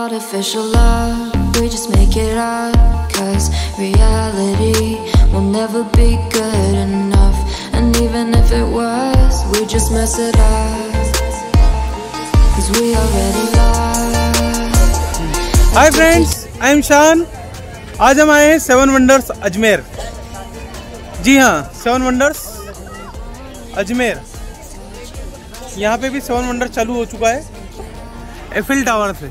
Artificial love, we just make it up, cause reality will never be good enough. And even if it was, we just mess it up, cause we already lost. Hi friends, I am Shan. आज हम आए हैं seven wonders Ajmer. जी हाँ, seven wonders Ajmer. यहाँ पे भी seven wonder चालू हो चुका है एफिल टावर से।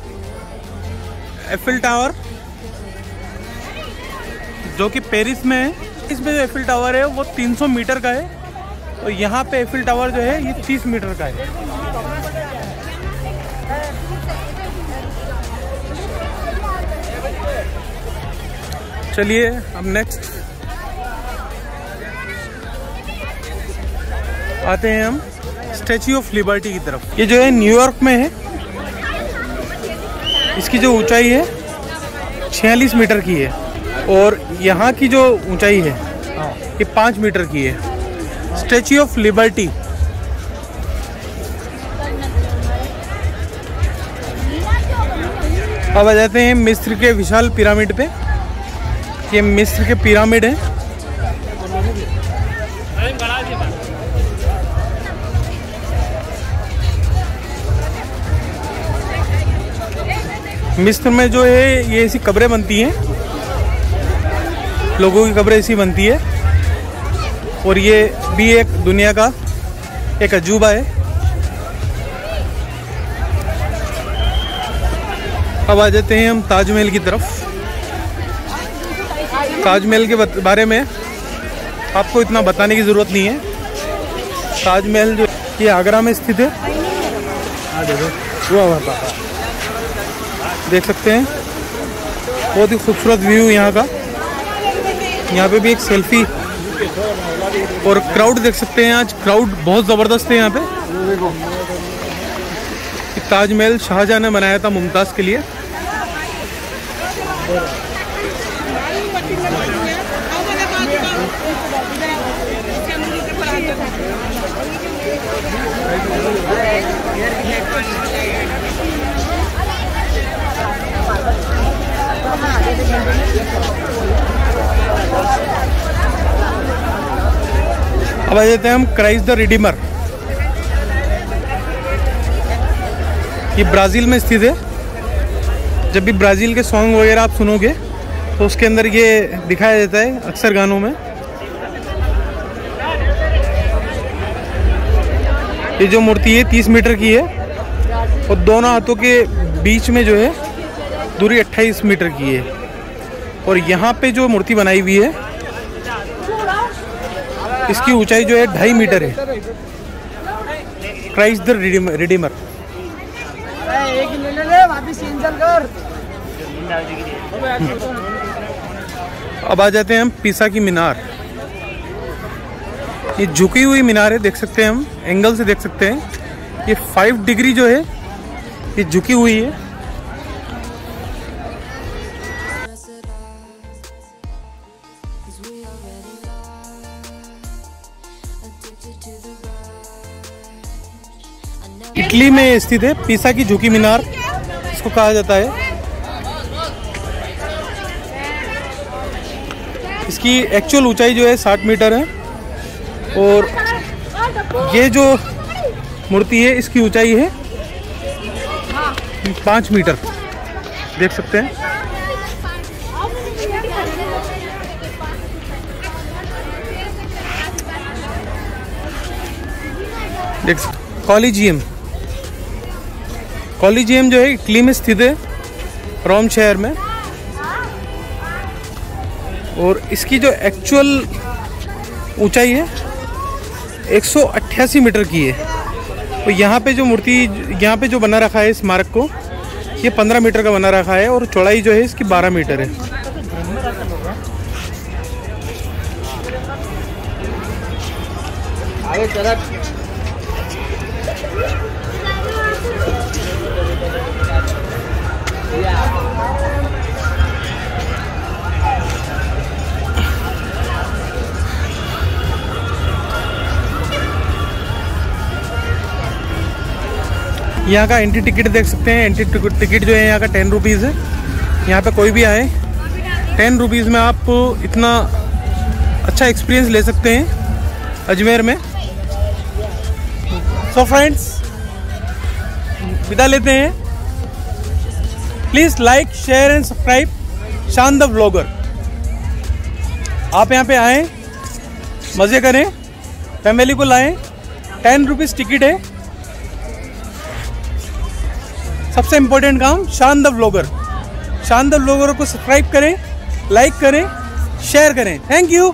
एफिल टावर जो कि पेरिस में है, इसमें जो एफिल टावर है वो 300 मीटर का है और यहाँ पे एफिल टावर जो है ये 30 मीटर का है। चलिए अब नेक्स्ट आते हैं हम स्टैच्यू ऑफ लिबर्टी की तरफ। ये जो है न्यूयॉर्क में है, इसकी जो ऊंचाई है 46 मीटर की है और यहाँ की जो ऊंचाई है ये 5 मीटर की है। स्टैच्यू ऑफ लिबर्टी अब आ जाते हैं मिस्र के विशाल पिरामिड पे। ये मिस्र के पिरामिड है मिस्र में। जो है ये ऐसी कब्रें बनती हैं, लोगों की कब्रें ऐसी बनती है और ये भी एक दुनिया का एक अजूबा है। अब आ जाते हैं हम ताजमहल की तरफ। ताजमहल के बारे में आपको इतना बताने की ज़रूरत नहीं है। ताजमहल जो ये आगरा में स्थित है, देख सकते हैं, बहुत ही खूबसूरत व्यू यहाँ का। यहाँ पे भी एक सेल्फी और क्राउड देख सकते हैं, आज क्राउड बहुत ज़बरदस्त है यहाँ पे। ताजमहल शाहजहाँ ने बनाया था मुमताज़ के लिए। अब आ जाते हैं हम क्राइस्ट द रिडीमर। ये ब्राज़ील में स्थित है। जब भी ब्राज़ील के सॉन्ग वगैरह आप सुनोगे तो उसके अंदर ये दिखाया जाता है अक्सर गानों में। ये जो मूर्ति है 30 मीटर की है और दोनों हाथों के बीच में जो है दूरी 28 मीटर की है और यहाँ पे जो मूर्ति बनाई हुई है इसकी ऊंचाई जो है 2.5 मीटर है। Christ the Redeemer. अब आ जाते हैं हम पीसा की मीनार। ये झुकी हुई मीनार है, देख सकते हैं, हम एंगल से देख सकते हैं। ये 5 डिग्री जो है ये झुकी हुई है। इटली में स्थित है पीसा की झुकी मीनार, इसको कहा जाता है। इसकी एक्चुअल ऊंचाई जो है 60 मीटर है और ये जो मूर्ति है इसकी ऊंचाई है 5 मीटर, देख सकते हैं। देख सकते कॉलिजियम जो है इटली में स्थित है, रोम शहर में, और इसकी जो एक्चुअल ऊंचाई है 188 मीटर की है और यहाँ पे जो मूर्ति यहाँ पे जो बना रखा है स्मारक को, ये 15 मीटर का बना रखा है और चौड़ाई जो है इसकी 12 मीटर है। यहाँ का एंट्री टिकट देख सकते हैं। एंट्री टिकट जो है यहाँ का 10 रुपीज़ है। यहाँ पे कोई भी आए 10 रुपीज़ में आप इतना अच्छा एक्सपीरियंस ले सकते हैं अजमेर में। सो फ्रेंड्स, विदा लेते हैं। Please like, share and subscribe Shaan the vlogger. आप यहाँ पे आएँ, मज़े करें, फैमिली को लाएं। 10 रुपीज़ टिकट है। सबसे इम्पोर्टेंट काम Shaan the vlogger. Shaan the vlogger को सब्सक्राइब करें, लाइक करें, शेयर करें। Thank you.